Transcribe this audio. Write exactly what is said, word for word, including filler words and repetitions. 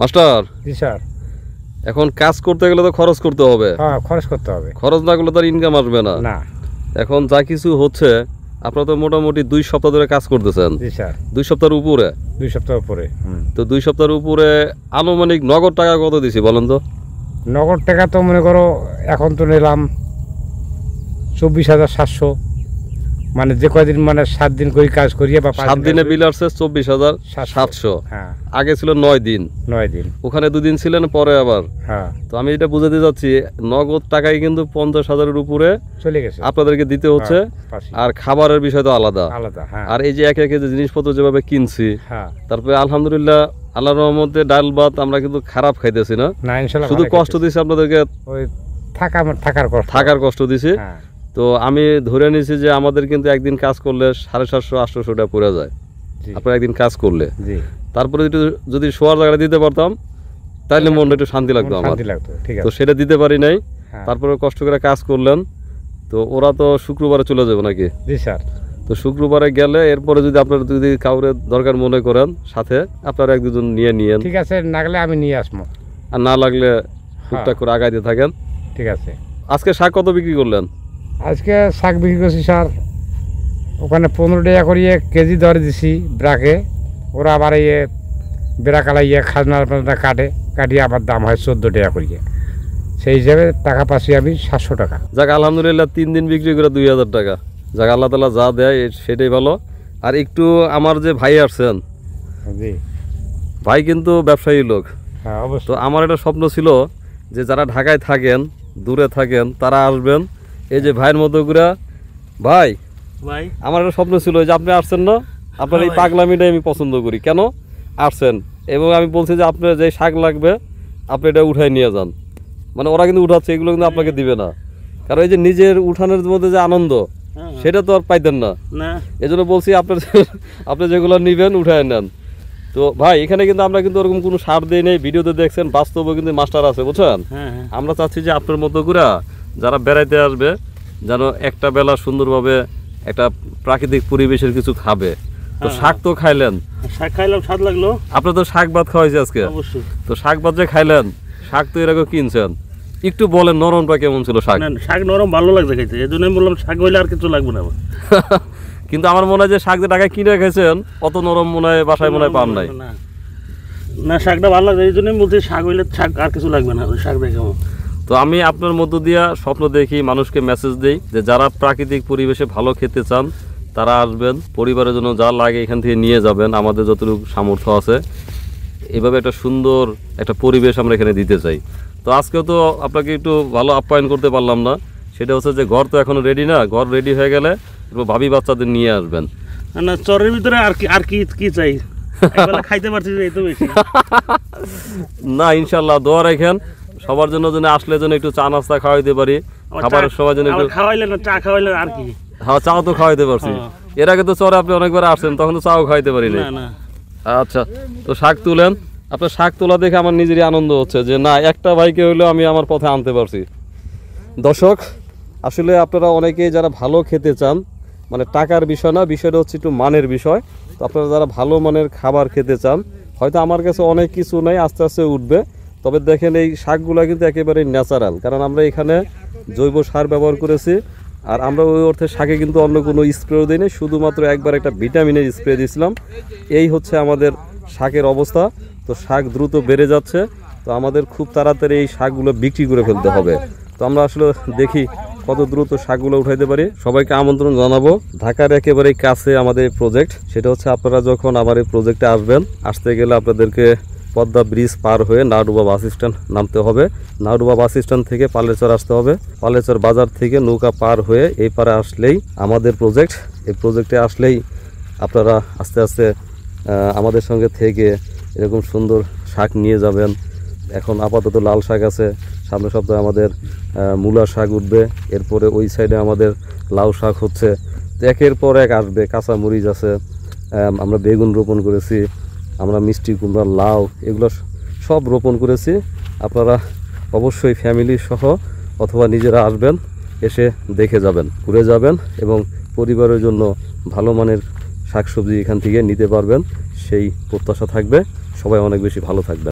Master. জি sir. এখন কাজ করতে গেলে তো খরচ করতে হবে। হ্যাঁ, খরচ করতে হবে। খরচ না করলে তার ইনকাম আসবে না। না, এখন যা কিছু হচ্ছে আপনারা তো মোটামুটি দুই সপ্তাহ ধরে কাজ করতেছেন। জি স্যার। দুই সপ্তাহের উপরে। দুই সপ্তাহের উপরে। তো দুই সপ্তাহের উপরে আনুমানিক নগদ টাকা কত দিছি বলেন তো? নগদ টাকা তো মনে করো এখন তো নিলাম চব্বিশ হাজার সাতশো, মানে যে কয়দিন মানে সাত দিন করে কাজ করিয়ে বা সাত দিনে বিল আসছে চব্বিশ হাজার সাতশো। হ্যাঁ, আগে ছিল নয় দিন। নয় দিন ওখানে দুদিন ছিলেন পরে আবার। হ্যাঁ, তো আমি এটা বুঝাতে যাচ্ছি নগদ টাকায় কিন্তু পঞ্চাশ হাজারের উপরে চলে গেছে আপনাদেরকে দিতে হচ্ছে। আর খাবারের বিষয় তো আলাদা আলাদা। আর এই যে একে একে যে জিনিসপত্র যেভাবে কিনছি, তারপরে আলহামদুলিল্লাহ আল্লাহর রহমতে ডাল ভাত আমরা কিন্তু খারাপ খাইতেছি না, শুধু কষ্ট দিচ্ছি আপনাদেরকে থাকার কষ্ট দিছি। তো আমি ধরে নিয়েছি যে আমাদের কিন্তু একদিন কাজ করলে সাড়ে সাতশো আটশোশো টাকা পড়ে যায় আপনারা একদিন কাজ করলে। তারপরে যদি শোয়ার জায়গাটা দিতে পারতাম তাহলে মনে একটু শান্তি লাগতো আমার, তো সেটা দিতে পারি নাই। তারপরে কষ্ট করে কাজ করলেন। তো ওরা তো শুক্রবারে চলে যাবে নাকি? জি স্যার। তো শুক্রবারে গেলে এরপরে যদি আপনারা যদি কাউরে দরকার মনে করেন সাথে আপনারা এক দুজন নিয়ে নিয়েন। ঠিক আছে, না লাগলে আমি নিয়ে আসবো, আর না লাগলে টুকটাক করে আগাইতে থাকেন। ঠিক আছে। আজকে শাক কত বিক্রি করলেন? আজকে শাক বিক্রি করছি স্যার ওখানে পনেরো টাকা করিয়ে কেজি দরে দিছি ব্রাকে। ওরা আবার ইয়ে বেড়াকালাইয়ে খাজনা কাটে, কাটিয়ে আবার দাম হয় চোদ্দো টাকা করিয়ে। সেই হিসাবে টাকা পাচ্ছি আমি সাতশো টাকা। যাক আলহামদুলিল্লাহ, তিন দিন বিক্রি করে দুই হাজার টাকা। যাক আল্লাহ তালা যা দেয় সেটাই ভালো। আর একটু আমার যে ভাই আসছেন, জি ভাই কিন্তু ব্যবসায়ী লোক। হ্যাঁ অবশ্যই। তো আমার একটা স্বপ্ন ছিল যে যারা ঢাকায় থাকেন দূরে থাকেন তারা আসবেন। এই যে ভাইয়ের মতো করে ভাই ভাই আমার একটা স্বপ্ন ছিল যে আপনি আসছেন না, আপনার এই পাগলামিটাই আমি পছন্দ করি। কেন আসছেন? এবং আমি বলছি যে আপনার যে শাক লাগবে আপনি এটা উঠাই নিয়ে যান, মানে ওরা কিন্তু উঠাচ্ছে, এগুলো কিন্তু আপনাকে দিবে না। কারণ এই যে নিজের উঠানের মধ্যে যে আনন্দ সেটা তো আর পাইতেন না। এই জন্য বলছি আপনার আপনি যেগুলো নেবেন উঠায় নেন। তো ভাই এখানে কিন্তু আমরা কিন্তু ওরকম কোনো সার দিই নেই, ভিডিওতে দেখছেন, বাস্তবে কিন্তু মাস্টার আছে বুঝছেন। আমরা চাচ্ছি যে আপনার মতো করে যারা বেড়াইতে আসবে যেন একটা বেলা সুন্দরভাবে একটা প্রাকৃতিক পরিবেশের কিছু খাবে। তো শাক তো খাইলেন, শাক খাইলাম, স্বাদ লাগলো। আপনার তো শাক ভাত খাওয়া হয়েছে আজকে। তো শাক ভাত যে খাইলেন, শাক তো এর আগে কিনছেন, একটু বলেন নরমটা কেমন ছিল? শাক শাক নরম ভালো লাগছে খাইতে, এই জন্য বললাম শাক হইলে আর কিছু লাগবে না। কিন্তু আমার মনে হয় যে শাক যে টাকা কিনে খেয়েছেন অত নরম মনে হয় বাসায় মনে হয় পান নাই। না, শাকটা ভালো লাগছে, এই জন্যই বলছি শাক হইলে শাক আর কিছু লাগবে না, শাক দেখে। তো আমি আপনার মধ্য দিয়ে স্বপ্ন দেখি, মানুষকে মেসেজ দিই যে যারা প্রাকৃতিক পরিবেশে ভালো খেতে চান তারা আসবেন, পরিবারের জন্য যা লাগে এখান থেকে নিয়ে যাবেন। আমাদের যতটুকু সামর্থ্য আছে এভাবে একটা সুন্দর একটা পরিবেশ আমরা এখানে দিতে চাই। তো আজকেও তো আপনাকে একটু ভালো আপ্যায়ন করতে পারলাম না, সেটা হচ্ছে যে ঘর তো এখনও রেডি না, ঘর রেডি হয়ে গেলে ভাবি বাচ্চাদের নিয়ে আসবেন। না, চরের ভিতরে আর কি আর কি কি চাই, খাইতে পারছি না ইনশাল্লাহ। দোয়া রাখেন সবার জন্য, যেন আসলে যেন একটু চা নাস্তা খাওয়াইতে পারি। খাবারের সময় যেন একটু খাওয়াইলেন, চা খাওয়াইলেন আর কি। হ্যাঁ, চাও তো খাওয়াইতে পারছি, এর আগে তো চরে আপনি অনেকবার আসছেন তখন তো চাও খাওয়াইতে পারিনি। আচ্ছা, তো শাক তুলেন। আপনার শাক তোলা দেখে আমার নিজেরই আনন্দ হচ্ছে যে না একটা ভাইকে হইলেও আমি আমার পথে আনতে পারছি। দর্শক, আসলে আপনারা অনেকেই যারা ভালো খেতে চান, মানে টাকার বিষয় না, বিষয়টা হচ্ছে একটু মানের বিষয়। তো আপনারা যারা ভালো মানের খাবার খেতে চান, হয়তো আমার কাছে অনেক কিছু নাই, আস্তে আস্তে উঠবে। তবে দেখেন এই শাকগুলো কিন্তু একেবারে ন্যাচারাল, কারণ আমরা এখানে জৈব সার ব্যবহার করেছি। আর আমরা ওই অর্থে শাকে কিন্তু অন্য কোনো স্প্রেও দিইনি, শুধুমাত্র একবার একটা ভিটামিনের স্প্রে দিয়েছিলাম। এই হচ্ছে আমাদের শাকের অবস্থা। তো শাক দ্রুত বেড়ে যাচ্ছে, তো আমাদের খুব তাড়াতাড়ি এই শাকগুলো বিক্রি করে ফেলতে হবে। তো আমরা আসলে দেখি কত দ্রুত শাকগুলো উঠাইতে পারি। সবাইকে আমন্ত্রণ জানাবো, ঢাকার একেবারে কাছে আমাদের এই প্রজেক্ট। সেটা হচ্ছে আপনারা যখন আমার এই প্রজেক্টে আসবেন, আসতে গেলে আপনাদেরকে পদ্মা ব্রিজ পার হয়ে নাওডুবা বাস স্ট্যান্ড নামতে হবে, নাওডুবা বাস স্ট্যান্ড থেকে পালেচর আসতে হবে, পালেচর বাজার থেকে নৌকা পার হয়ে এই পারে আসলেই আমাদের প্রজেক্ট। এই প্রজেক্টে আসলেই আপনারা আস্তে আস্তে আমাদের সঙ্গে থেকে এরকম সুন্দর শাক নিয়ে যাবেন। এখন আপাতত লাল শাক আছে, সামনের সপ্তাহে আমাদের মূলা শাক উঠবে, এরপরে ওই সাইডে আমাদের লাউ শাক হচ্ছে, একের পর এক আসবে। কাঁচা মরিচ আছে, আমরা বেগুন রোপণ করেছি, আমরা মিষ্টি কুমড়া, লাউ এগুলো সব রোপণ করেছি। আপনারা অবশ্যই ফ্যামিলি সহ অথবা নিজেরা আসবেন, এসে দেখে যাবেন, ঘুরে যাবেন এবং পরিবারের জন্য ভালো মানের শাকসবজি এখান থেকে নিতে পারবেন, সেই প্রত্যাশা থাকবে। সবাই অনেক বেশি ভালো থাকবেন।